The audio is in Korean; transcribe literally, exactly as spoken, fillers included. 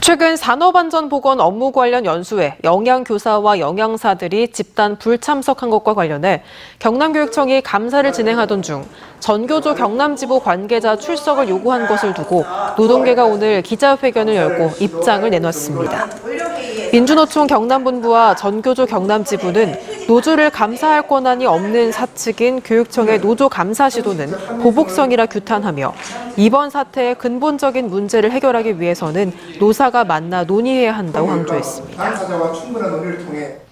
최근 산업안전보건 업무 관련 연수회 영양교사와 영양사들이 집단 불참석한 것과 관련해 경남교육청이 감사를 진행하던 중 전교조 경남지부 관계자 출석을 요구한 것을 두고 노동계가 오늘 기자회견을 열고 입장을 내놨습니다. 민주노총 경남본부와 전교조 경남지부는 노조를 감사할 권한이 없는 사측인 교육청의 노조 감사 시도는 보복성이라 규탄하며 이번 사태의 근본적인 문제를 해결하기 위해서는 노사 가 만나 논의해야 한다고 강조했습니다.